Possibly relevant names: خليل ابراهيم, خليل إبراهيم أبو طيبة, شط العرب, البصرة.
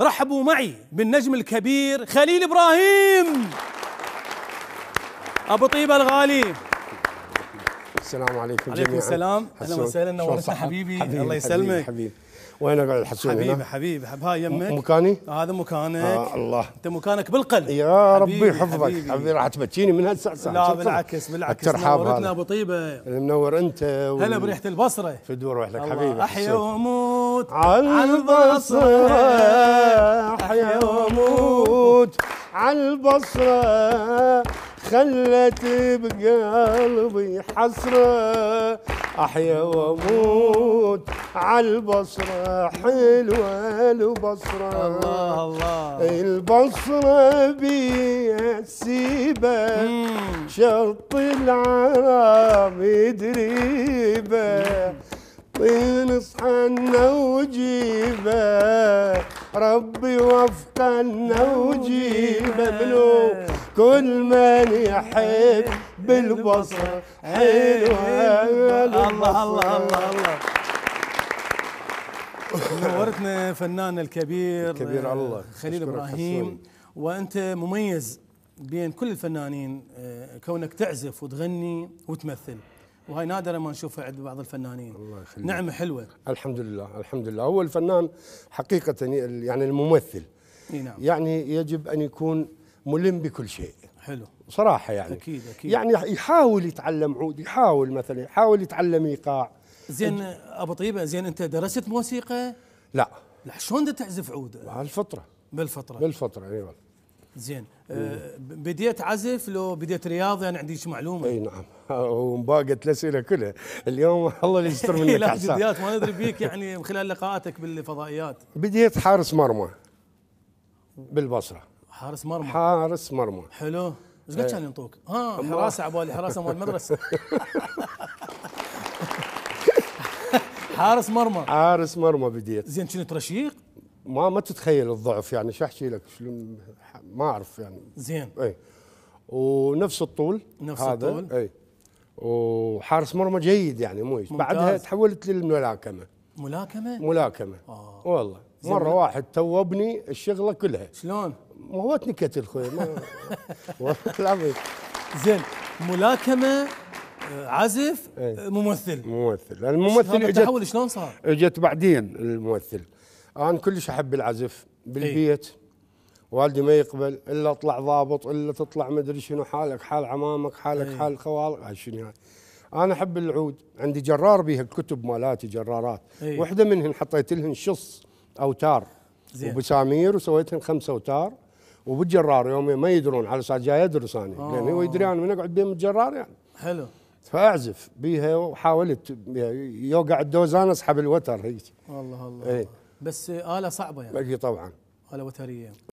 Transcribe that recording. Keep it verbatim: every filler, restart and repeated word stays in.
رحبوا معي بالنجم الكبير خليل إبراهيم أبو طيبة الغالي. السلام عليكم جميعا. عليكم السلام، أهلا وسهلا، نورتنا حبيبي. حبيب الله يسلمك حبيبي. وين اقعد الحسون هنا؟ حبيبي حبيبي حب هاي يمك مكاني؟ هذا مكانك. آه الله، انت مكانك بالقلب يا ربي يحفظك حبيبي. حبيبي راح تبكيني من هالساعة. لا بالعكس بالعكس، نورتنا ابو طيبه، منور انت و... هلا بريحه البصره في دور رحلك حبيبي. احيا واموت على البصره، احيا واموت على البصره، خلت بقلبي حسره، احيا واموت على البصره، حلوه البصره. الله الله، البصره بيها السيبه، شط العرب دريبه، نصحنا وجيبه، ربي وفقنا وجيبه، منو كل من يحب بالبصرة. حلوة الله الله الله الله. نورتنا فنان الكبير الكبير الله خليل إبراهيم، وأنت مميز بين كل الفنانين كونك تعزف وتغني وتمثل، وهي نادرة ما نشوفها عند بعض الفنانين. الله يخليك، نعمة حلوة. الحمد لله الحمد لله. هو الفنان حقيقة يعني الممثل نعم. يعني يجب أن يكون ملم بكل شيء. حلو صراحة يعني. أكيد أكيد. يعني يحاول يتعلم عود، يحاول مثلا يحاول يتعلم إيقاع. زين أبو طيبة، زين أنت درست موسيقى؟ لا لا. شلون بدك تعزف عود؟ بالفطرة بالفطرة بالفطرة أي والله. زين أه بديت عزف لو بديت رياضة؟ أنا عندي معلومة. أي نعم، ومباقة الأسئلة كلها اليوم الله اللي يستر منك أحسن. لا جديات ما أدري بيك يعني من خلال لقاءاتك بالفضائيات. بديت حارس مرمى بالبصرة. حارس مرمى حارس مرمى حلو. ايش قد كان ينطوك؟ ها حراسه عبالي حراسه مال المدرسه. حارس مرمى حارس مرمى بديت. زين كنت رشيق؟ ما ما تتخيل الضعف يعني، شو احكي لك شلون ما اعرف يعني. زين اي ونفس الطول نفس هذا. الطول اي وحارس مرمى جيد يعني مميز. بعدها تحولت للملاكمه. ملاكمه؟ ملاكمه اه والله. مره واحد توبني الشغله كلها. شلون؟ موتني كتل خوي والله العظيم. زين ملاكمه عزف ممثل ممثل الممثل التحول شلون صار؟ اجت بعدين الممثل. انا كلش احب العزف بالبيت. ايه؟ والدي ما يقبل الا اطلع ضابط الا تطلع مدري شنو، حالك حال عمامك حالك ايه؟ حال خوالك شنو. انا احب العود، عندي جرار بيها الكتب مالاتي جرارات. ايه؟ وحده منهن حطيت لهن شص اوتار وبسامير وسويتهن خمسه اوتار وبالجرار. يومين ما يدرون على اساس جاي ادرس انا لان هو يدري انا من اقعد بيهم الجرار يعني. حلو. فاعزف بيها وحاولت يوقع الدوزان اسحب الوتر هيك. والله الله. ايه بس آلة صعبة يعني. اي طبعا آلة وترية.